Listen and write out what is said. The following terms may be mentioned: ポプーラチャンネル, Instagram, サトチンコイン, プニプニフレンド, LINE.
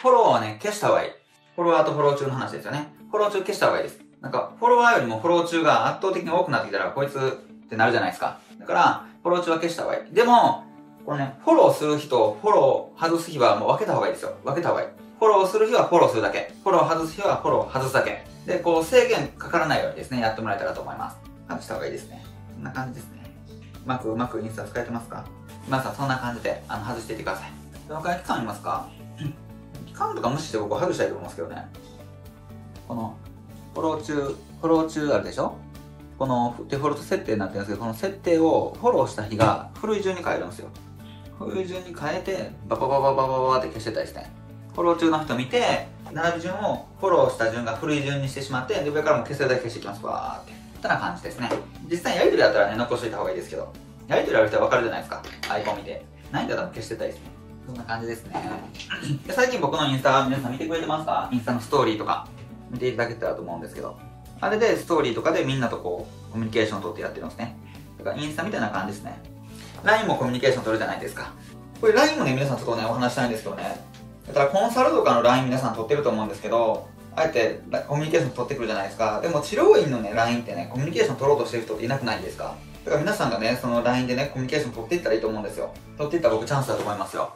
フォロワーはね、消した方がいい。フォロワーとフォロー中の話ですよね。フォロー中消した方がいいです。なんか、フォロワーよりもフォロー中が圧倒的に多くなってきたら、こいつってなるじゃないですか。だから、フォロー中は消した方がいい。でも、これね、フォローする日とフォロー外す日はもう分けた方がいいですよ。分けた方がいい。フォローする日はフォローするだけ。フォロー外す日はフォロー外すだけ。で、こう制限かからないようにですね、やってもらえたらと思います。外した方がいいですね。こんな感じですね。うまくインスタ使えてますか？皆さんそんな感じで、外していってください。どのくらい期間ありますか？期間とか無視して僕は外したいと思いますけどね。この、フォロー中あるでしょ？このデフォルト設定になってるんですけど、この設定をフォローした日が古い順に変えるんですよ。古い順に変えて、バババババババって消してたりして、フォロー中の人見て、並び順をフォローした順が古い順にしてしまって、で、上からも消せるだけ消していきます。わーって。ってな感じですね。実際やりとりだったらね、残しといた方がいいですけど、やりとりある人はわかるじゃないですか。アイコン見て。ないんだったら消してたりですね。そんな感じですね。で、最近僕のインスタ、皆さん見てくれてますか？インスタのストーリーとか、見ていただけたらと思うんですけど、あれでストーリーとかでみんなとこう、コミュニケーションを取ってやってるんですね。だからインスタみたいな感じですね。LINE もコミュニケーション取るじゃないですか。これ LINE もね、皆さんちょっとね、お話したいんですけどね。だからコンサルとかの LINE 皆さん取ってると思うんですけど、あえてコミュニケーション取ってくるじゃないですか。でも治療院のね、LINE ってね、コミュニケーション取ろうとしてる人っていなくないですか？だから皆さんがね、その LINE でね、コミュニケーション取っていったらいいと思うんですよ。取っていったら僕チャンスだと思いますよ。